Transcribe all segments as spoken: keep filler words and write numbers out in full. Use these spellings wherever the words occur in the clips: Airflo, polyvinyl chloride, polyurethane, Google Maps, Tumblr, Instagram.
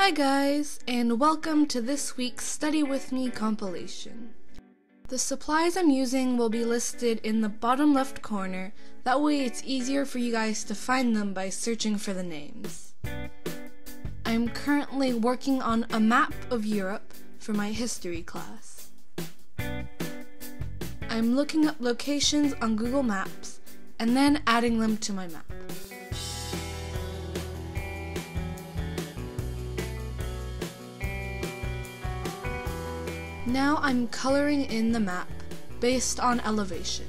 Hi guys, and welcome to this week's Study With Me compilation. The supplies I'm using will be listed in the bottom left corner, that way it's easier for you guys to find them by searching for the names. I'm currently working on a map of Europe for my history class. I'm looking up locations on Google Maps and then adding them to my map. Now I'm coloring in the map based on elevation.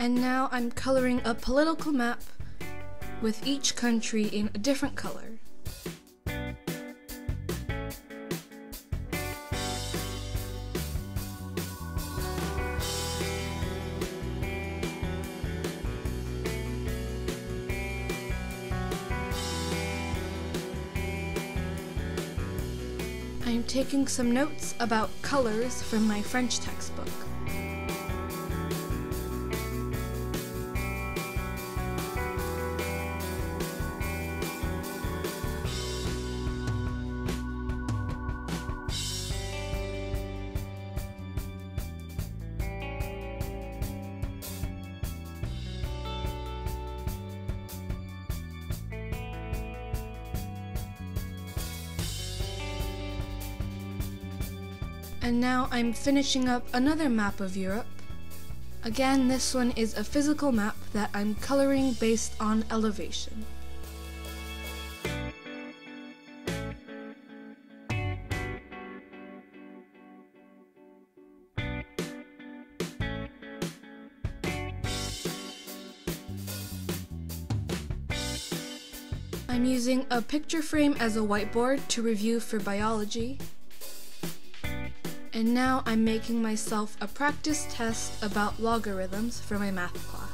And now I'm coloring a political map with each country in a different color. I'm taking some notes about colors from my French textbook. And now I'm finishing up another map of Europe. Again, this one is a physical map that I'm coloring based on elevation. I'm using a picture frame as a whiteboard to review for biology. And now I'm making myself a practice test about logarithms for my math class.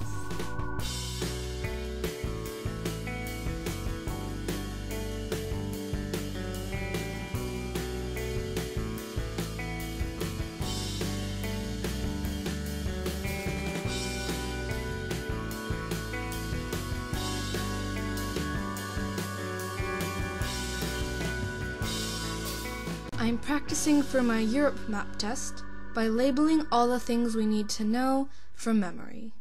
I'm practicing for my Europe map test by labeling all the things we need to know from memory.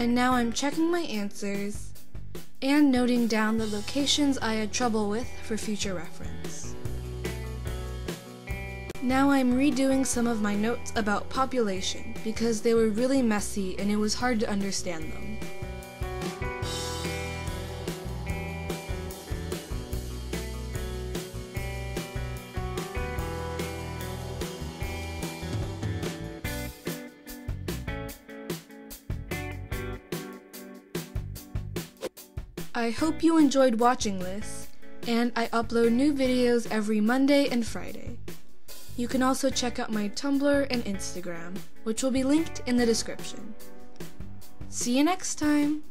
And now I'm checking my answers and noting down the locations I had trouble with for future reference. Now I'm redoing some of my notes about population because they were really messy and it was hard to understand them. I hope you enjoyed watching this, and I upload new videos every Monday and Friday. You can also check out my Tumblr and Instagram, which will be linked in the description. See you next time!